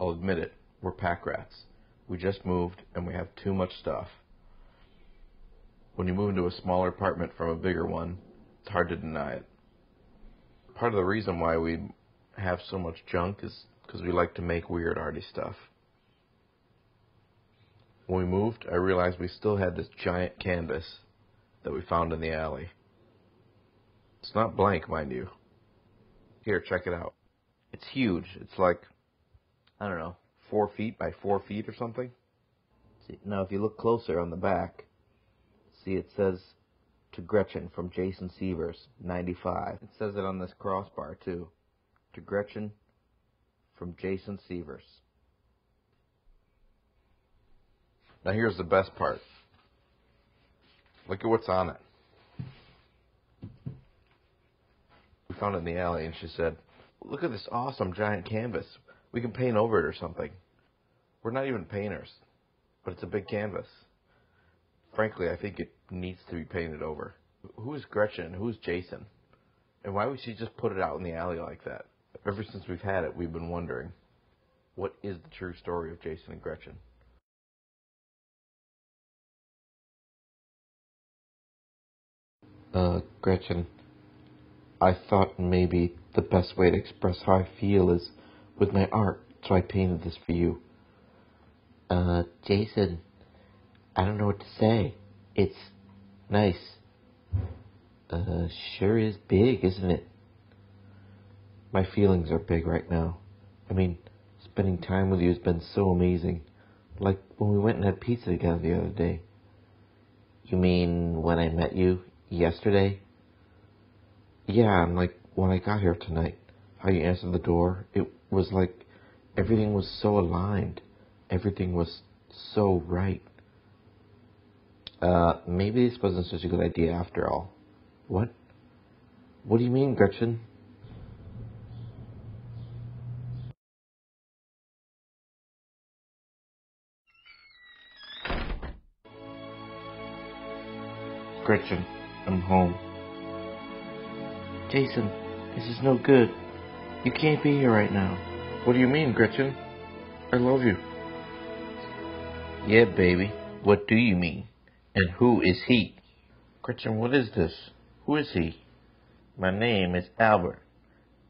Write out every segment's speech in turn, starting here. I'll admit it, we're pack rats. We just moved and we have too much stuff. When you move into a smaller apartment from a bigger one, it's hard to deny it. Part of the reason why we have so much junk is because we like to make weird, arty stuff. When we moved, I realized we still had this giant canvas that we found in the alley. It's not blank, mind you. Here, check it out. It's huge. It's like, I don't know, 4 feet by 4 feet or something. See, now, if you look closer on the back, see it says, "To Gretchen from Jason Sievers, 95. It says it on this crossbar, too. To Gretchen from Jason Sievers. Now here's the best part. Look at what's on it. We found it in the alley and she said, "Look at this awesome giant canvas. We can paint over it or something." We're not even painters, but it's a big canvas. Frankly, I think it needs to be painted over. Who is Gretchen? Who is Jason? And why would she just put it out in the alley like that? Ever since we've had it, we've been wondering, what is the true story of Jason and Gretchen? Gretchen, I thought maybe the best way to express how I feel is with my art, so I painted this for you. Jason, I don't know what to say. It's nice. Sure is big, isn't it? My feelings are big right now. I mean, spending time with you has been so amazing. Like when we went and had pizza together the other day. You mean when I met you yesterday? Yeah, and like when I got here tonight, how you answered the door, it was like everything was so aligned. Everything was so right. Maybe this wasn't such a good idea after all. What? What do you mean, Gretchen? Gretchen, I'm home. Jason, this is no good. You can't be here right now. What do you mean, Gretchen? I love you. Yeah, baby. What do you mean? And who is he? Gretchen, what is this? Who is he? My name is Albert.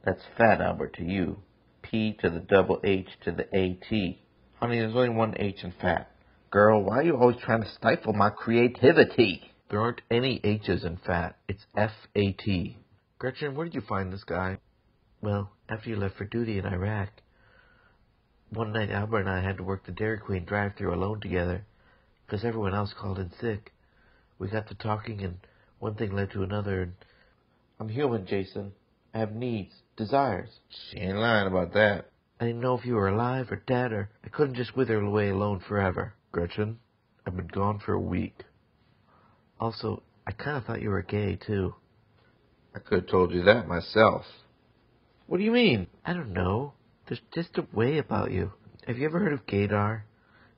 That's Fat Albert to you. P to the double H to the A T. Honey, there's only one H in fat. Girl, why are you always trying to stifle my creativity? There aren't any H's in fat. It's F-A-T. Gretchen, where did you find this guy? Well, after you left for duty in Iraq, one night Albert and I had to work the Dairy Queen drive-thru alone together because everyone else called in sick. We got to talking and one thing led to another, and I'm human, Jason. I have needs, desires. She ain't lying about that. I didn't know if you were alive or dead, or I couldn't just wither away alone forever. Gretchen, I've been gone for a week. Also, I kind of thought you were gay, too. I could have told you that myself. What do you mean? I don't know. There's just a way about you. Have you ever heard of gaydar?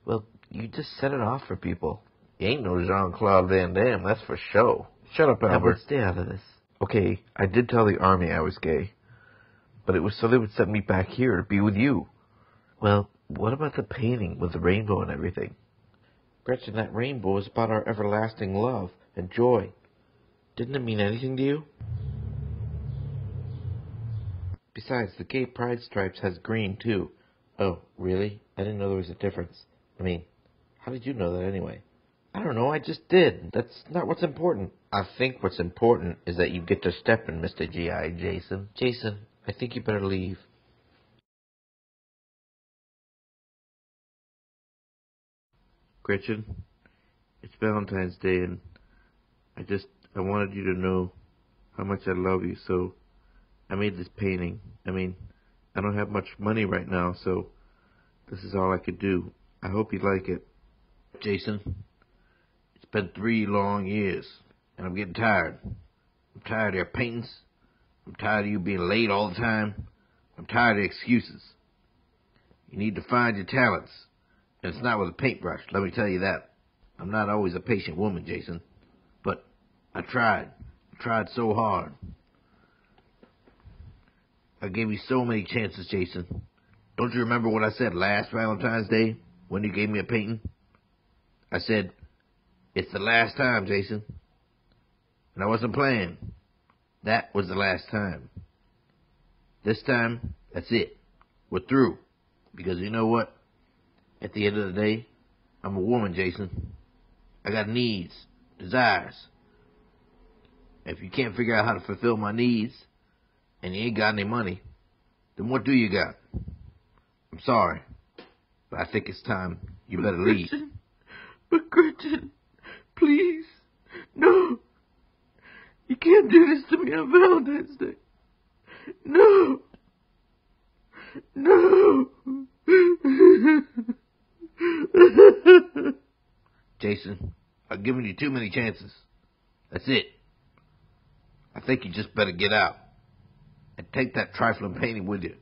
Well, you just set it off for people. You ain't no Jean-Claude Van Damme, that's for show. Shut up, Albert. Stay out of this. Okay, I did tell the army I was gay, but it was so they would send me back here to be with you. Well, what about the painting with the rainbow and everything? Gretchen, that rainbow is about our everlasting love and joy. Didn't it mean anything to you? Besides, the gay pride stripes has green, too. Oh, really? I didn't know there was a difference. I mean, how did you know that anyway? I don't know, I just did. That's not what's important. I think what's important is that you get to step in, Mr. G.I. Jason. Jason, I think you better leave. Gretchen, it's Valentine's Day, and I wanted you to know how much I love you, so I made this painting. I mean, I don't have much money right now, so this is all I could do. I hope you like it. Jason, it's been 3 long years, and I'm getting tired. I'm tired of your paintings. I'm tired of you being late all the time. I'm tired of excuses. You need to find your talents, and it's not with a paintbrush, let me tell you that. I'm not always a patient woman, Jason, but I tried. I tried so hard. I gave you so many chances, Jason. Don't you remember what I said last Valentine's Day when you gave me a painting? I said, it's the last time, Jason. And I wasn't playing. That was the last time. This time, that's it. We're through. Because you know what? At the end of the day, I'm a woman, Jason. I got needs, desires. If you can't figure out how to fulfill my needs, and you ain't got any money, then what do you got? I'm sorry, but I think it's time you better leave. But Gretchen, please, no. You can't do this to me on Valentine's Day. No. No. Jason, I've given you too many chances. That's it. I think you just better get out and take that trifling painting with you.